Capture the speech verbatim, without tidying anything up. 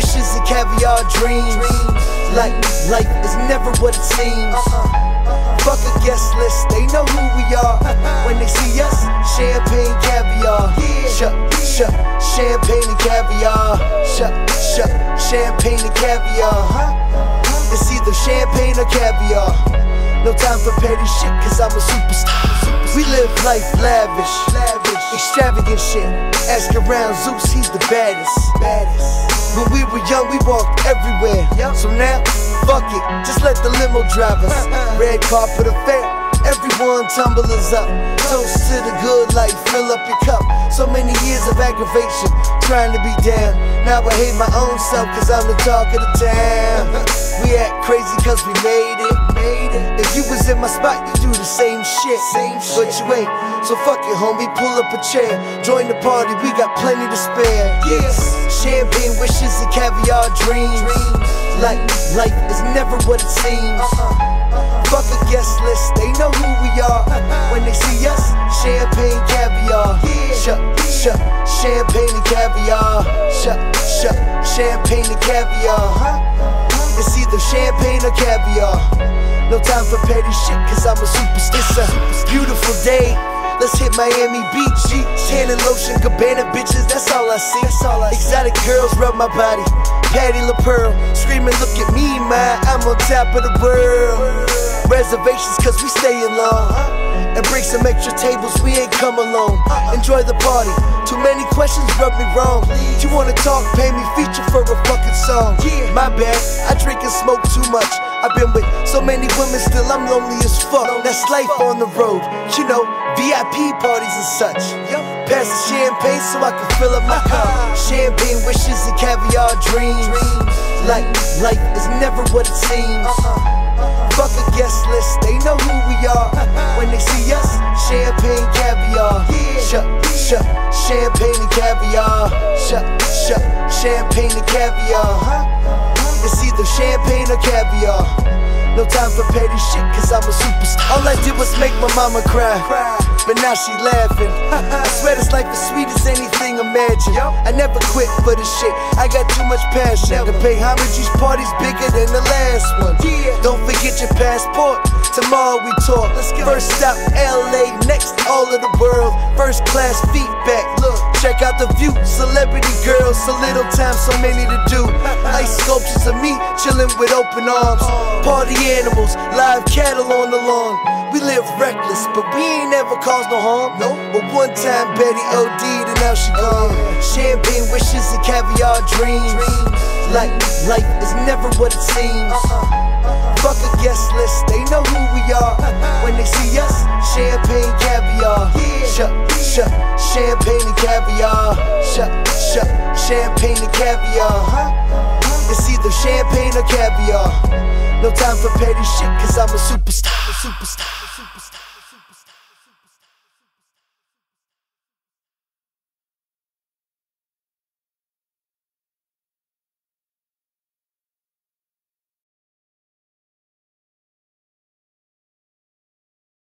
Riches and caviar dreams. Like life is never what it seems. Fuck a guest list, they know who we are. When they see us, champagne, caviar. Shut, shut, champagne and caviar. Shut, shut, champagne and caviar. It's either champagne or caviar. No time for petty shit, cause I'm a superstar. We live life lavish, lavish, extravagant shit. Ask around Zeus, he's the baddest. baddest. When we were young, we walked everywhere. Yep. So now, fuck it, just let the limo drive us. Red carpet affair, everyone tumblers up. Toast to the good life, fill up your cup. So many years of aggravation, trying to be down. Now I hate my own self, cause I'm the talk of the town. We act crazy cause we made it. If you was in my spot, you do the same shit. But you ain't, so fuck it, homie, pull up a chair. Join the party, we got plenty to spare. Yes, champagne wishes and caviar dreams. Like life is never what it seems. Fuck a guest list, they know who we are. When they see us, champagne, caviar. Shut, shut, champagne and caviar. Shut, shut, champagne and caviar. It's either champagne or caviar. No time for petty shit, cause I'm a superstar. It's a beautiful day, let's hit Miami Beach. Tan and lotion, Cabana bitches, that's all I see. Exotic girls rub my body, Patty LaPearl. Screaming, look at me, man, I'm on top of the world. Reservations, cause we staying long. And bring some extra tables, we ain't come alone. Enjoy the party, too many questions rub me wrong. You wanna talk, pay me feature for a fucking song. My bad, I drink and smoke too much. I've been with so many women, still I'm lonely as fuck. That's life on the road, you know, V I P parties and such. Pass the champagne so I can fill up my cup. Champagne wishes and caviar dreams. Like life is never what it seems. Fuck a guest list, they know who we are. When they see us, champagne, caviar. Shut, shut, champagne and caviar. Shut, shut, champagne and caviar. It's either champagne or caviar. No time for petty shit, cause I'm a superstar. All I did was make my mama cry, but now she laughing. I swear this life is sweet as anything imagined. I never quit for this shit, I got too much passion to pay homage. These parties bigger than the last one. Don't forget your passport, tomorrow we talk. First stop L A, next all of the world. First class feedback, look, check out the view. Celebrity girls, so little time, so many to do. Ice sculptures of me, chillin' with open arms. Party animals, live cattle on the lawn. We live reckless, but we ain't ever caused no harm. No, but one time Betty OD'd and now she gone. Champagne wishes and caviar dreams. Like life is never what it seems. Fuck a guest list, they know who we are. When they see us, champagne, caviar. Shut, shut, champagne and caviar. Shut, shut, champagne and caviar. It's either champagne or caviar. No time for petty shit, cause I'm a superstar, superstar.